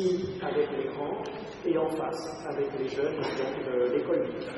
avec les grands et en face avec les jeunes, donc l'école militaire.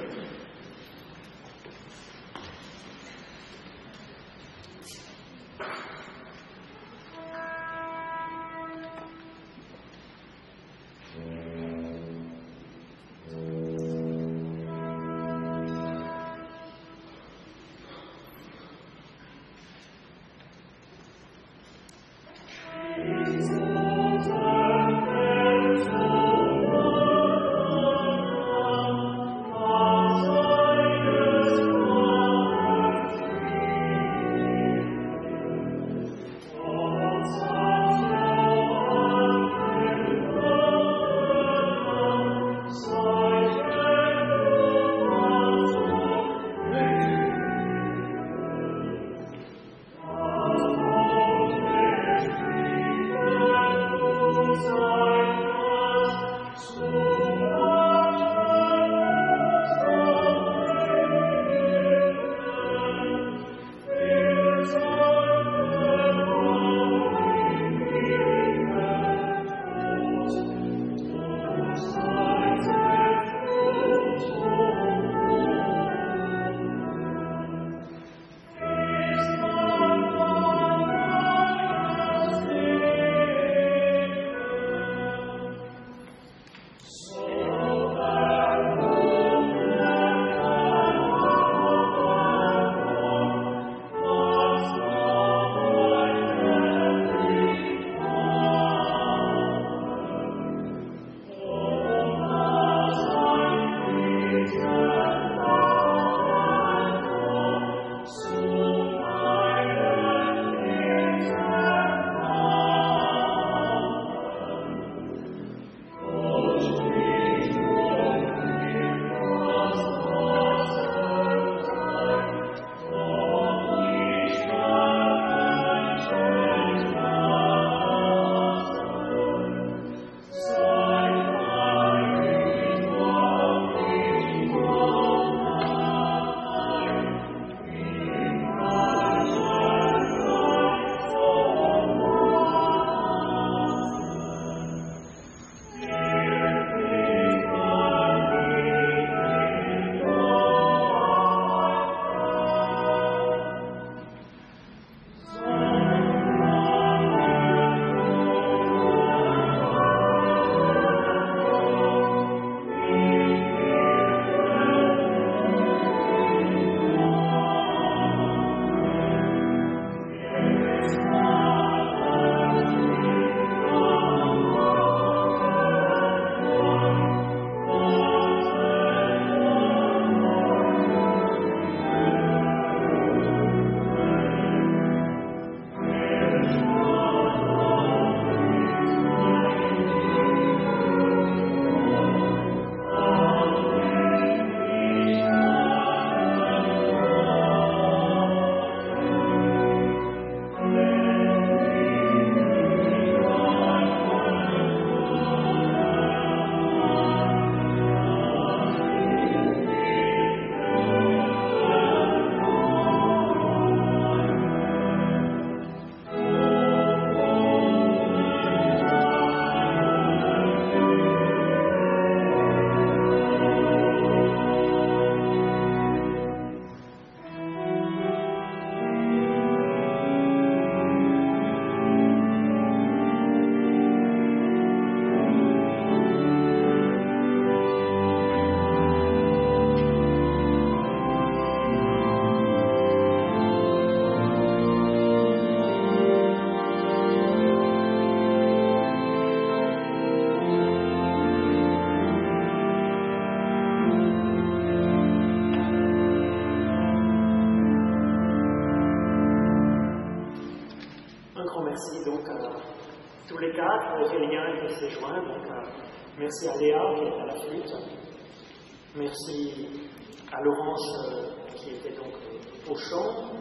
Merci donc à tous les quatre, Aurélien qui s'est joint, donc merci à Léa qui est à la flûte, merci à Laurence qui était donc au chant,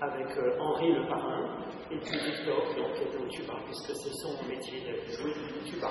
avec Henri le parrain, et puis Victor donc, qui était au tuba, puisque c'est son métier de jouer du tuba.